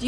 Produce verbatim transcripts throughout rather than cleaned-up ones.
Do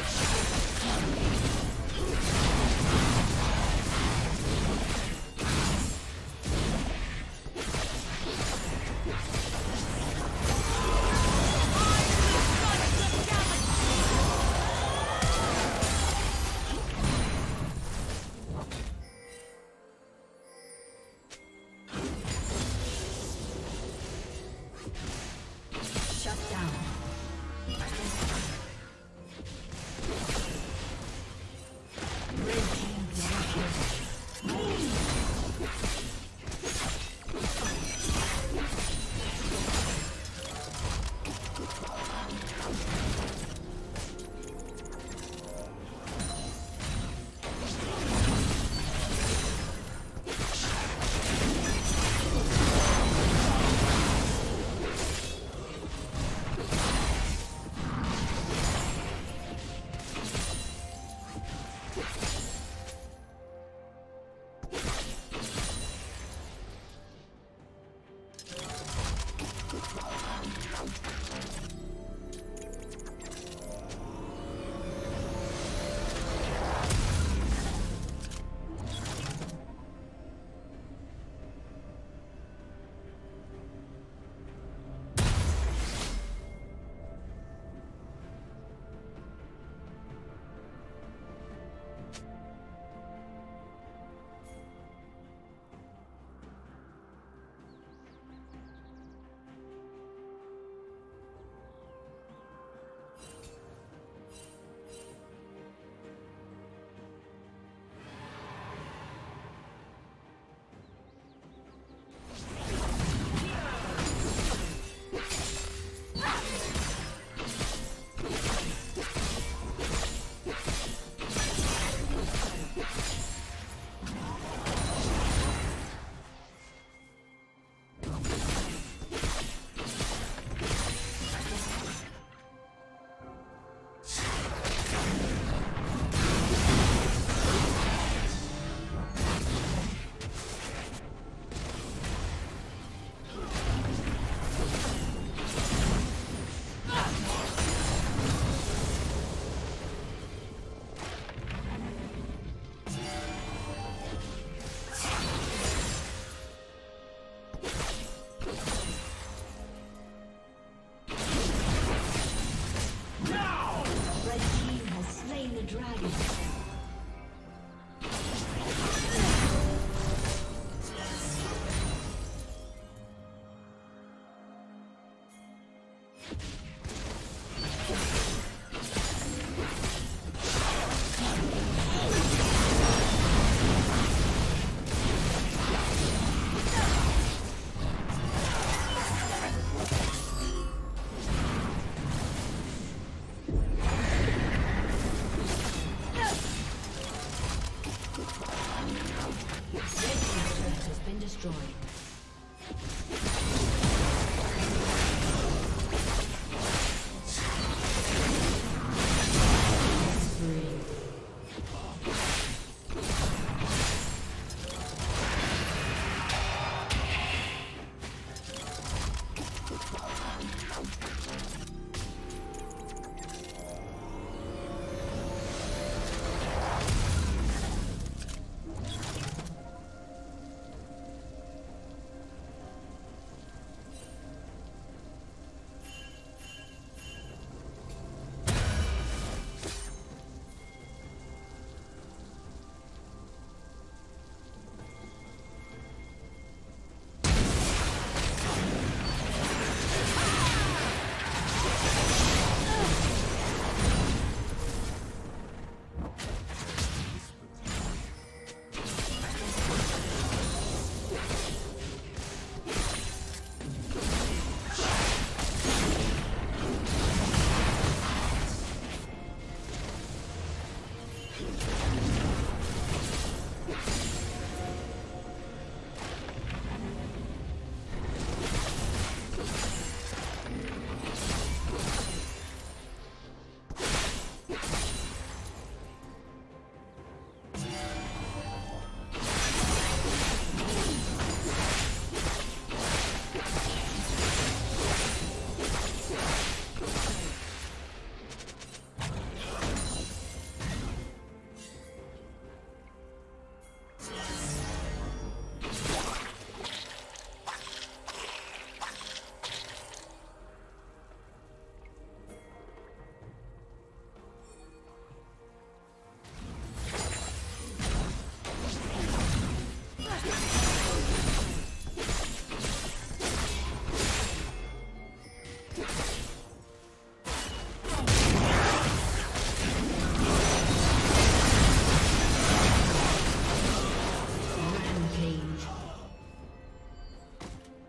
Yes!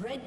Red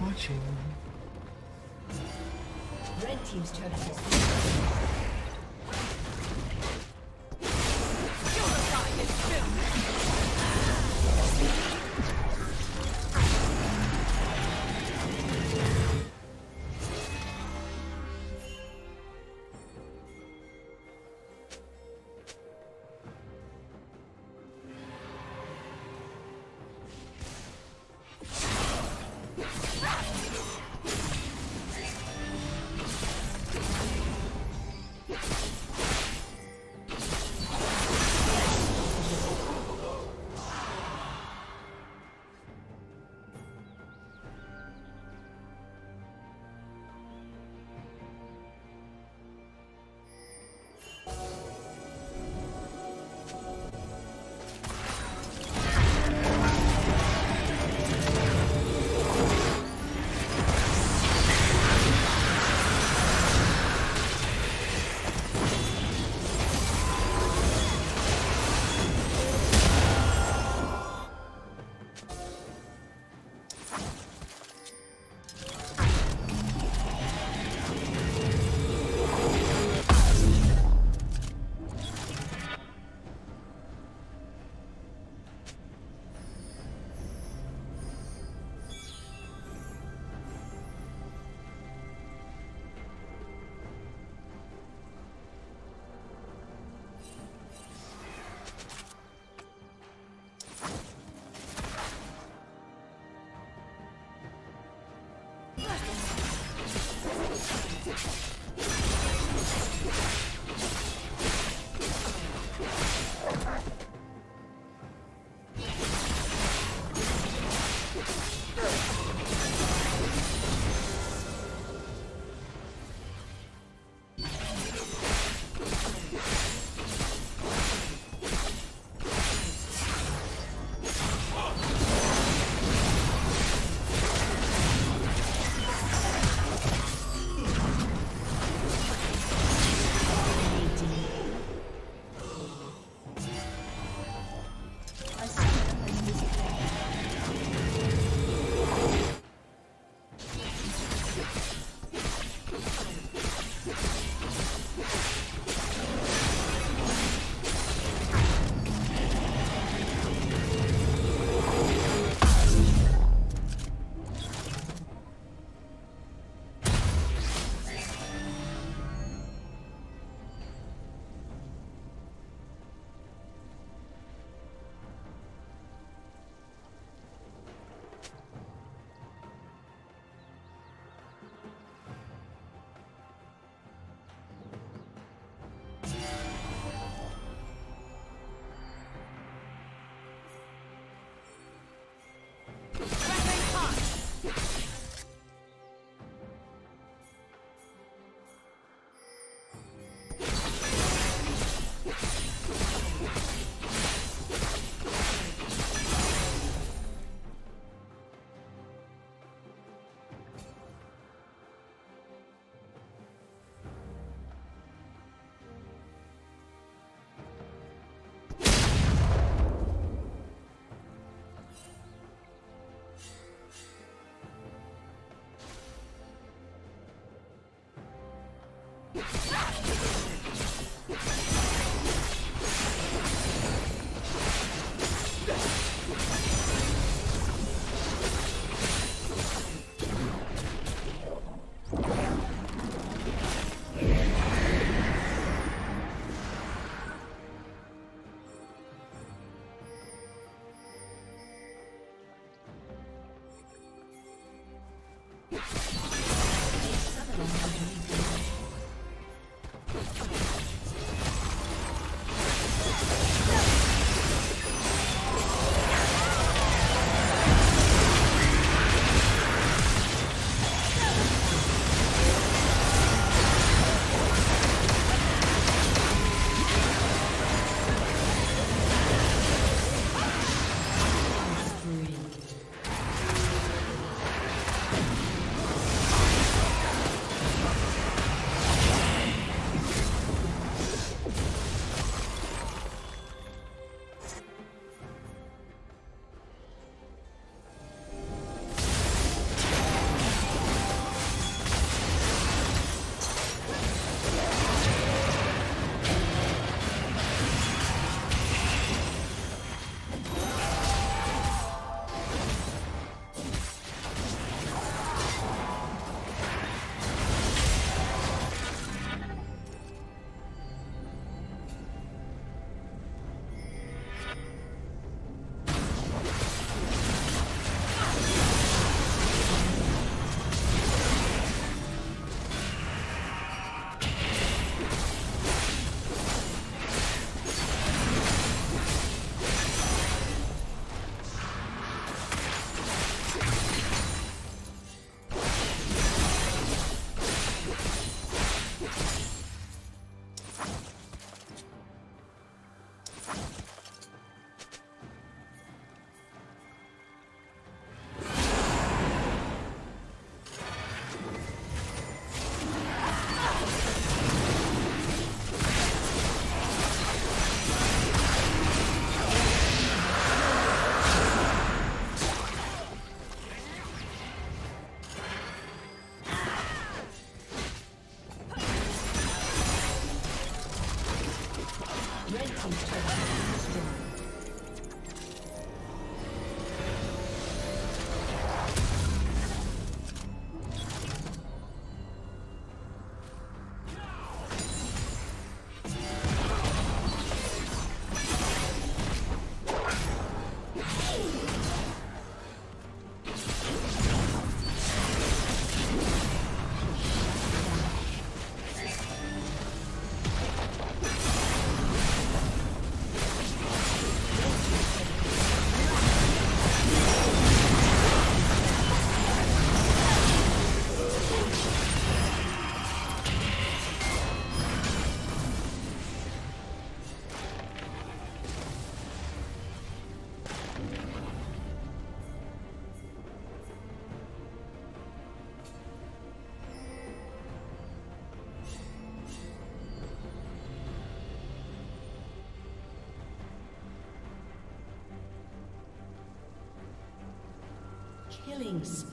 Watching. Red team's turret has been destroyed. Killing spree.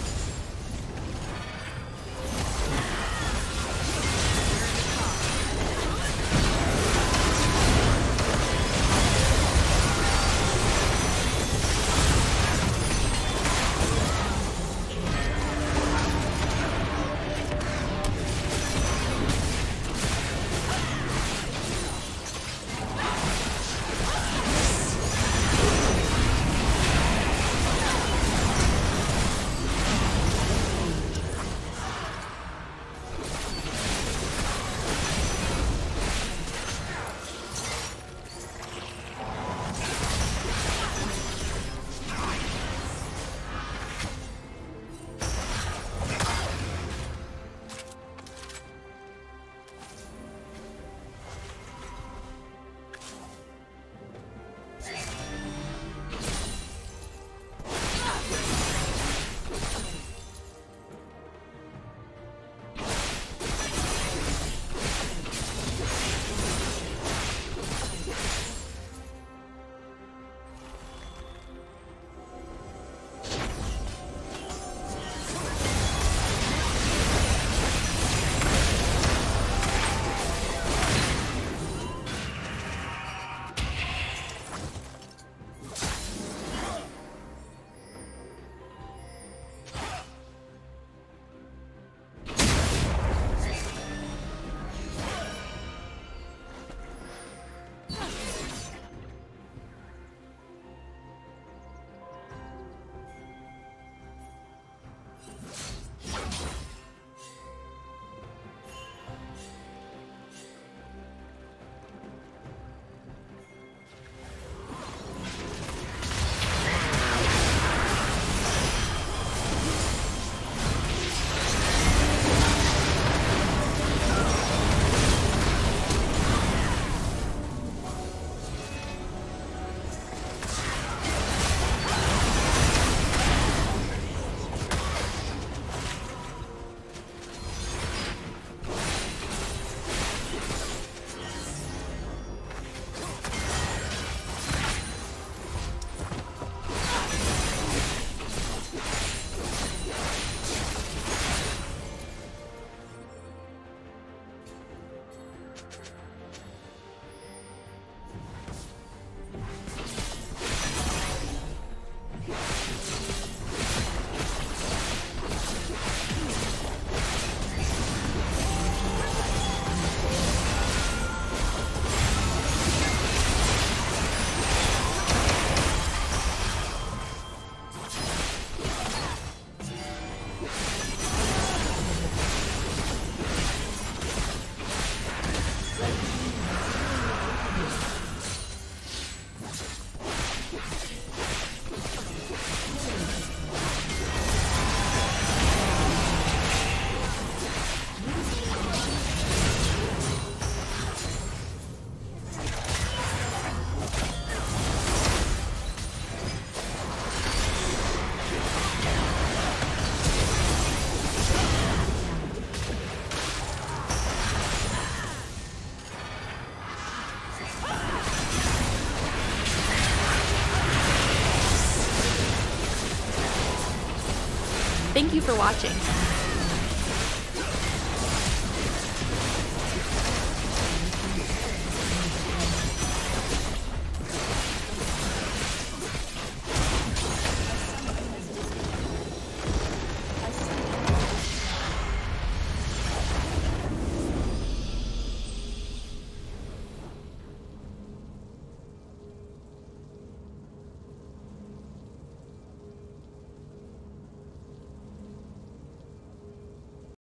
for watching.